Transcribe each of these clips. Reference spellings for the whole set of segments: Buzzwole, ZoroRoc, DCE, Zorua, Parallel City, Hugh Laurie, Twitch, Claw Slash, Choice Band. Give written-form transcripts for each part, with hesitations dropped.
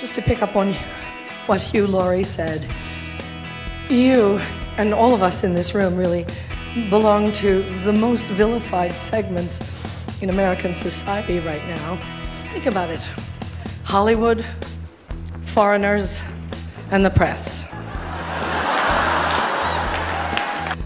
Just to pick up on what Hugh Laurie said, you and all of us in this room really belong to the most vilified segments in American society right now. Think about it. Hollywood, foreigners, and the press.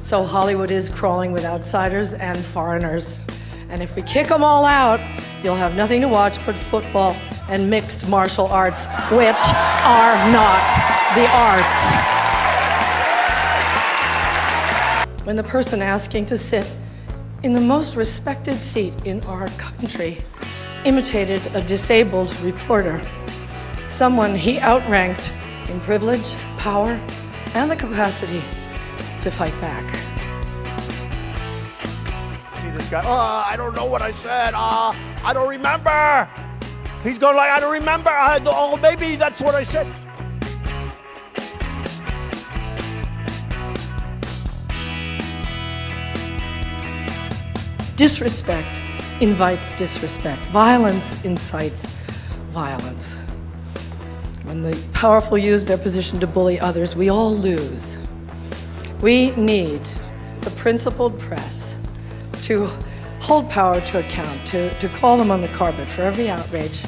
So Hollywood is crawling with outsiders and foreigners. And if we kick them all out, you'll have nothing to watch but football and mixed martial arts, which are not the arts. When the person asking to sit in the most respected seat in our country imitated a disabled reporter, someone he outranked in privilege, power, and the capacity to fight back. See this guy, I don't know what I said, I don't remember. He's going like, I don't remember, oh, maybe that's what I said. Disrespect invites disrespect. Violence incites violence. When the powerful use their position to bully others, we all lose. We need the principled press to hold power to account, to call them on the carpet for every outrage.